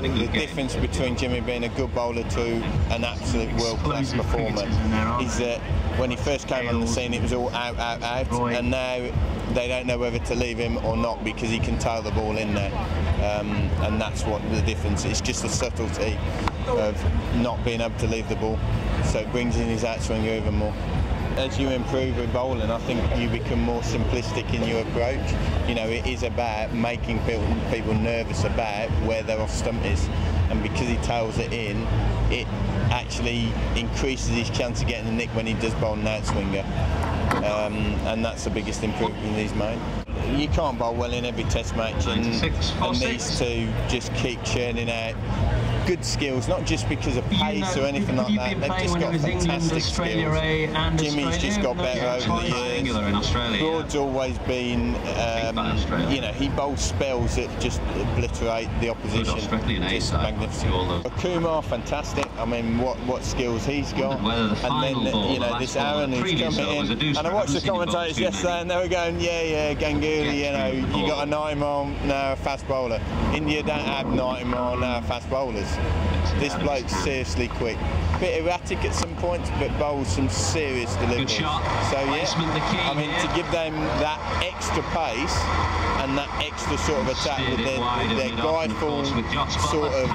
The difference between Jimmy being a good bowler to an absolute world-class performer is that when he first came on the scene it was all out, and now they don't know whether to leave him or not because he can tail the ball in there, and that's what the difference. It's just the subtlety of not being able to leave the ball, so it brings in his outswing even more. As you improve with bowling, I think you become more simplistic in your approach. You know, it is about making people nervous about where their off stump is, and because he tails it in, it actually increases his chance of getting a nick when he does bowl an outswinger, and that's the biggest improvement he's made. You can't bowl well in every test match, and these two just keep churning out good skills, not just because of pace or anything like that. They've just got fantastic skills. Jimmy's just got better over the years. Broad's always been, you know, he bowls spells that just obliterate the opposition. Just magnificent. Kumar, fantastic. I mean, what skills he's got. And then, you know, this Aaron who's coming in. And I watched the commentators yesterday and they were going, yeah, Ganguly, you know, you got a 9 mile now fast bowler. India don't have 9 mile now fast bowlers. This bloke's seriously quick. Bit erratic at some points, but bowls some serious deliveries. So yeah, I mean, to give them that extra pace and that extra sort of attack with their glide-form sort of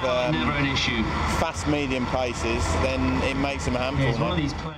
fast medium paces, then it makes them a handful.